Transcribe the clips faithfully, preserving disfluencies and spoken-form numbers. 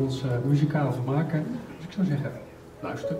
ons uh, muzikaal vermaken. Dus ik zou zeggen, luister.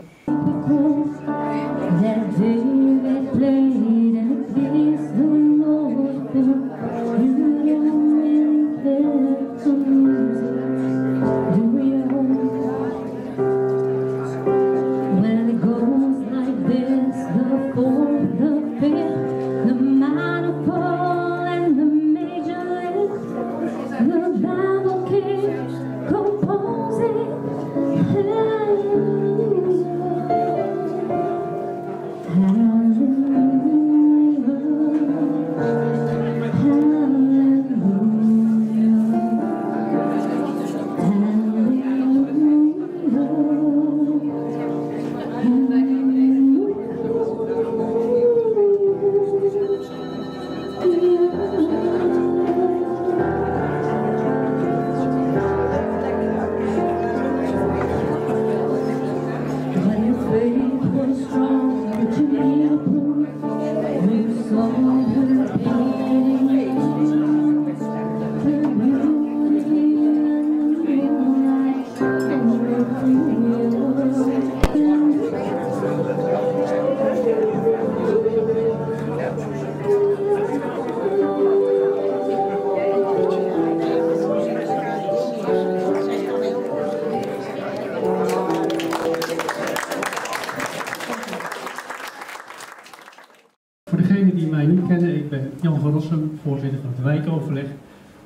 Jan van Rossum, voorzitter van het wijkoverleg,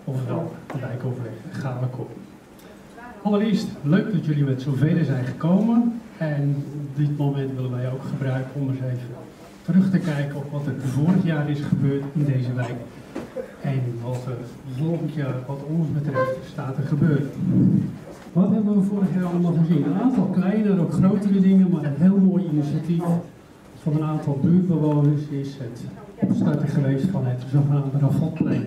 ofwel het wijkoverleg Galecop. Allereerst leuk dat jullie met zoveel zijn gekomen en dit moment willen wij ook gebruiken om eens even terug te kijken op wat er vorig jaar is gebeurd in deze wijk en wat er volgend jaar wat ons betreft staat er gebeurd. Wat hebben we vorig jaar allemaal gezien? Een aantal kleinere, ook grotere dingen, maar een heel mooi initiatief van een aantal buurtbewoners is het opstarten geweest van het zogenaamde Ravotplein.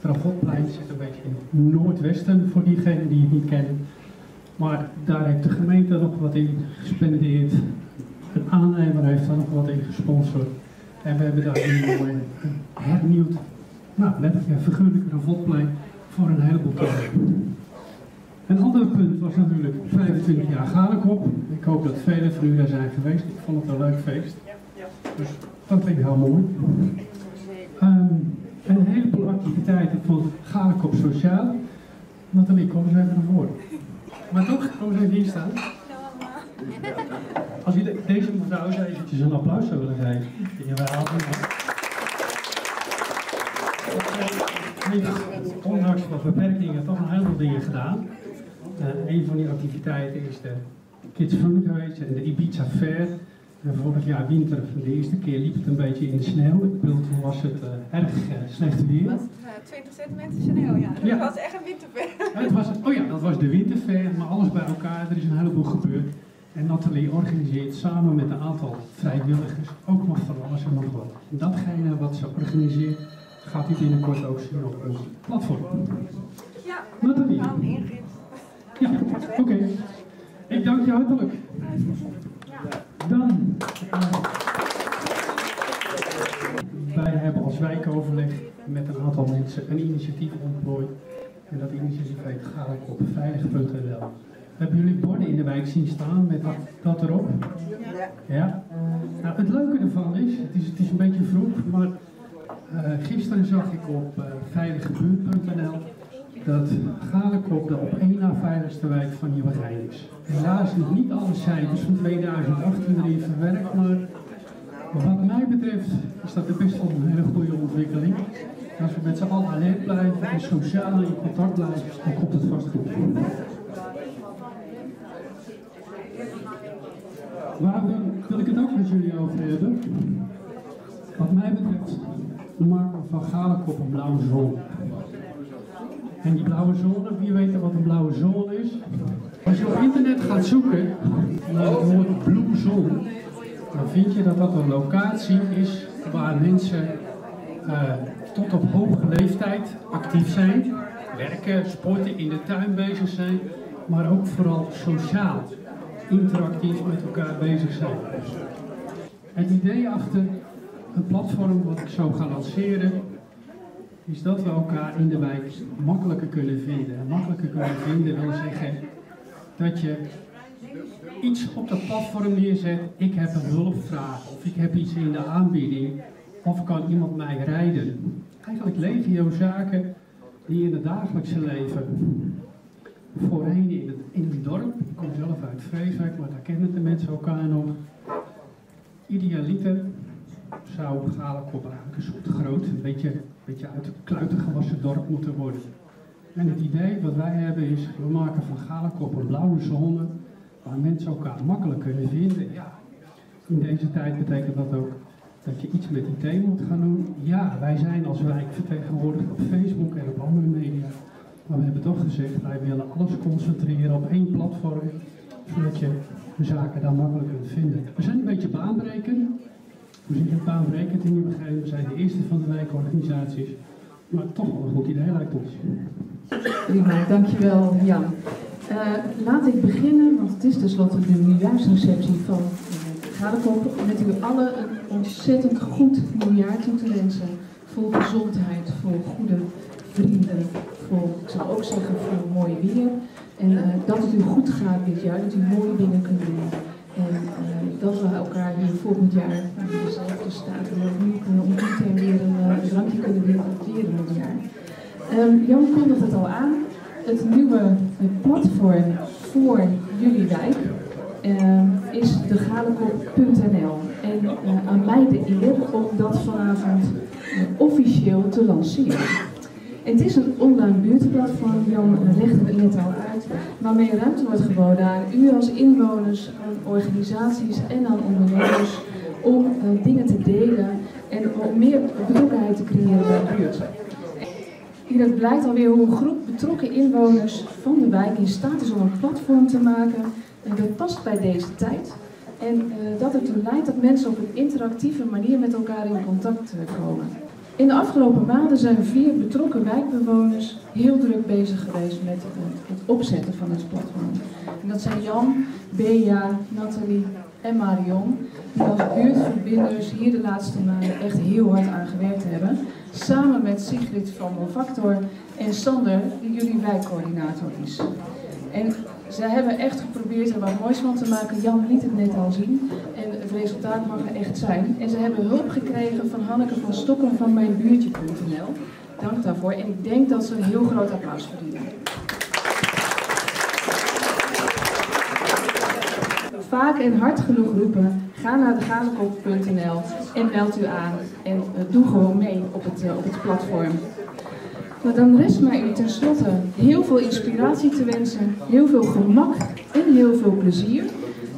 Het Ravotplein zit een beetje in het noordwesten voor diegenen die het niet kennen. Maar daar heeft de gemeente nog wat in gespendeerd. Een aannemer heeft daar nog wat in gesponsord. En we hebben daar nu een hernieuwd, nou letterlijk een figuurlijk Ravotplein voor een heleboel kinderen. Een ander punt was natuurlijk vijfentwintig jaar Galecop. Ik hoop dat velen van u daar zijn geweest. Ik vond het een leuk feest. Dus dat vind ik heel mooi. Um, een heleboel activiteiten van Galecop Sociaal. Nathalie, kom eens even naar voren. Maar toch, kom eens even hier staan. Als u de, deze mevrouw eens eventjes een applaus zou willen geven. Jawel. Ondanks wat beperkingen toch een heleboel dingen gedaan. Uh, een van die activiteiten is de Kids Fun geweest en de Ibiza Fair. En vorig jaar winter, de eerste keer liep het een beetje in de sneeuw. Ik bedoel, toen was het uh, erg uh, slecht weer. Het was uh, twintig centimeter sneeuw, ja. Dat ja. was echt een winterfair. Uh, het was, oh ja, dat was de winterfair, maar alles bij elkaar. Er is een heleboel gebeurd. En Nathalie organiseert samen met een aantal vrijwilligers ook nog van alles en nog wat. En datgene wat ze organiseert, gaat u binnenkort ook zien op ons platform. Ja, Nathalie. Ja, oké. Okay. Ik dank je hartelijk. Dan, uh, wij hebben als wijkoverleg met een aantal mensen een initiatief ontplooid. En dat initiatief heet Galecop punt veilig punt n l. Hebben jullie borden in de wijk zien staan met dat, dat erop? Ja. Ja? Nou, het leuke ervan is, het is, het is een beetje vroeg, maar uh, gisteren zag ik op uh, veilig buurt punt n l dat Galecop de op één na veiligste wijk van Jawagijnen is. Helaas nog niet alle cijfers van tweeduizend achttien erin verwerkt, maar wat mij betreft is dat best wel een hele goede ontwikkeling. Als we met z'n allen alert blijven en sociaal in contact blijven, dan komt het vast goed. Waar wil ik het ook met jullie over hebben? Wat mij betreft, we maken van Galecop een blauwe zon. En die blauwe zone, wie weet wat een blauwe zone is? Als je op internet gaat zoeken naar het woord Blue Zone, dan vind je dat dat een locatie is waar mensen uh, tot op hoge leeftijd actief zijn, werken, sporten, in de tuin bezig zijn, maar ook vooral sociaal, interactief met elkaar bezig zijn. Het idee achter een platform wat ik zo ga lanceren, is dat we elkaar in de wijk makkelijker kunnen vinden. En makkelijker kunnen vinden wil zeggen dat je iets op de platform neerzet. Ik heb een hulpvraag of ik heb iets in de aanbieding of kan iemand mij rijden. Eigenlijk legio zaken die in het dagelijkse leven voorheen in het, in het dorp, ik kom zelf uit Vreeswijk, maar daar kennen de mensen elkaar nog. Idealiter zou Galecop een soort groot, een beetje, een beetje uit het kluitengewassen dorp moeten worden. En het idee wat wij hebben is, we maken van Galecop een blauwe zone waar mensen elkaar makkelijk kunnen vinden. Ja, in deze tijd betekent dat ook dat je iets met I T moet gaan doen. Ja, wij zijn als wijk vertegenwoordigd op Facebook en op andere media. Maar we hebben toch gezegd, wij willen alles concentreren op één platform, zodat je de zaken daar makkelijk kunt vinden. We zijn een beetje baanbrekend. We zijn een baanbrekend in die begrepen. We zijn de eerste van de wijkorganisaties. Maar toch wel een goed idee lijkt ons. Prima, dankjewel Jan. Uh, laat ik beginnen, want het is tenslotte de nieuwjaarsreceptie van Galecop, met u allen een ontzettend goed nieuwjaar toe te wensen. Vol gezondheid, vol goede vrienden, vol, ik zou ook zeggen, vol mooie weer. En uh, dat het u goed gaat dit jaar, dat u mooie dingen kunt doen. En uh, dat we elkaar hier volgend jaar in dezelfde staat weer opnieuw kunnen ontmoeten en weer een uh, drankje kunnen weer in het jaar. Um, Jan kondigt het al aan, het nieuwe platform voor jullie wijk uh, is de Galecop punt n l. En uh, aan mij de eer om dat vanavond uh, officieel te lanceren. Het is een online buurtplatform, Jan legde het net al uit, waarmee ruimte wordt geboden aan u als inwoners, aan organisaties en aan ondernemers om uh, dingen te delen en om meer betrokkenheid te creëren bij de buurt. Hieruit blijkt alweer hoe een groep betrokken inwoners van de wijk in staat is om een platform te maken dat past bij deze tijd. En uh, dat ertoe leidt dat mensen op een interactieve manier met elkaar in contact komen. In de afgelopen maanden zijn vier betrokken wijkbewoners heel druk bezig geweest met het opzetten van het platform. En dat zijn Jan, Bea, Nathalie en Marion, die als buurtverbinders hier de laatste maanden echt heel hard aan gewerkt hebben. Samen met Sigrid van Bonfactor en Sander, die jullie wijkcoördinator is. En zij hebben echt geprobeerd er wat moois van te maken. Jan liet het net al zien en het resultaat mag er echt zijn. En ze hebben hulp gekregen van Hanneke van Stokken van Mijn Buurtje punt n l. Dank daarvoor en ik denk dat ze een heel groot applaus verdienen. Vaak en hard genoeg roepen, ga naar de Galecop punt n l en meld u aan en uh, doe gewoon mee op het, uh, op het platform. Maar dan rest mij u tenslotte heel veel inspiratie te wensen, heel veel gemak en heel veel plezier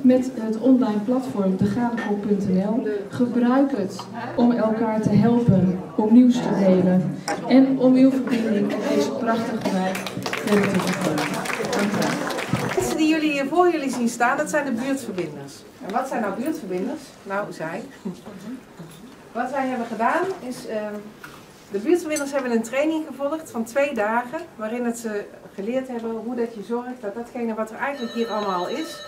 met het online platform de Galecop punt n l. Gebruik het om elkaar te helpen, om nieuws te delen en om uw verbinding met deze prachtige wijk verder te vergroten. Dank u wel. De mensen die jullie hier voor jullie zien staan, dat zijn de buurtverbinders. En wat zijn nou buurtverbinders? Nou, zij. Wat zij hebben gedaan is... Uh... De buurtverbinders hebben een training gevolgd van twee dagen, waarin het ze geleerd hebben hoe dat je zorgt dat datgene wat er eigenlijk hier allemaal is.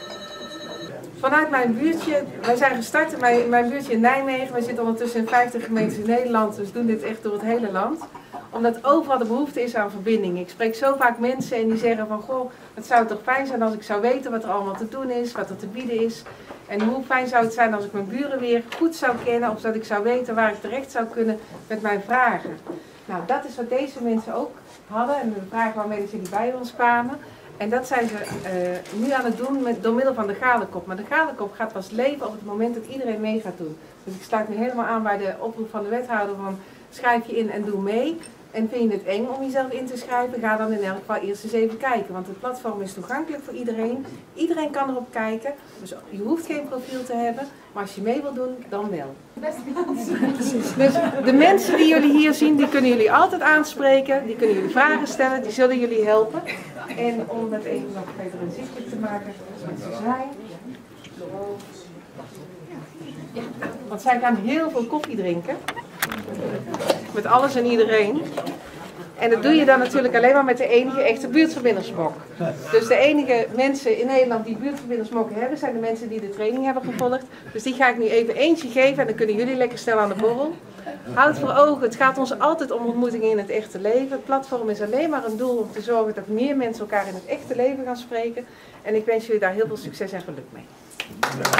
Vanuit Mijn Buurtje, wij zijn gestart in mijn, mijn buurtje in Nijmegen, wij zitten ondertussen in vijftig gemeentes in Nederland, dus doen dit echt door het hele land. Omdat overal de behoefte is aan verbinding. Ik spreek zo vaak mensen en die zeggen van, goh, het zou toch fijn zijn als ik zou weten wat er allemaal te doen is, wat er te bieden is. En hoe fijn zou het zijn als ik mijn buren weer goed zou kennen, of dat ik zou weten waar ik terecht zou kunnen met mijn vragen. Nou, dat is wat deze mensen ook hadden en de vraag waarmee ze bij ons kwamen. En dat zijn ze uh, nu aan het doen met, door middel van de Galecop. Maar de Galecop gaat pas leven op het moment dat iedereen mee gaat doen. Dus ik sluit me helemaal aan bij de oproep van de wethouder van schrijf je in en doe mee. En vind je het eng om jezelf in te schrijven, ga dan in elk geval eerst eens even kijken. Want het platform is toegankelijk voor iedereen. Iedereen kan erop kijken. Dus je hoeft geen profiel te hebben. Maar als je mee wilt doen, dan wel. Dus de mensen die jullie hier zien, die kunnen jullie altijd aanspreken. Die kunnen jullie vragen stellen. Die zullen jullie helpen. En om dat even nog beter inzichtelijk te maken, wat ze zijn. Ja, want zij gaan heel veel koffie drinken. Met alles en iedereen. En dat doe je dan natuurlijk alleen maar met de enige echte buurtverbindersmok. Dus de enige mensen in Nederland die buurtverbindersmokken hebben, zijn de mensen die de training hebben gevolgd. Dus die ga ik nu even eentje geven en dan kunnen jullie lekker snel aan de borrel. Houd voor ogen, het gaat ons altijd om ontmoetingen in het echte leven. Het platform is alleen maar een doel om te zorgen dat meer mensen elkaar in het echte leven gaan spreken. En ik wens jullie daar heel veel succes en geluk mee.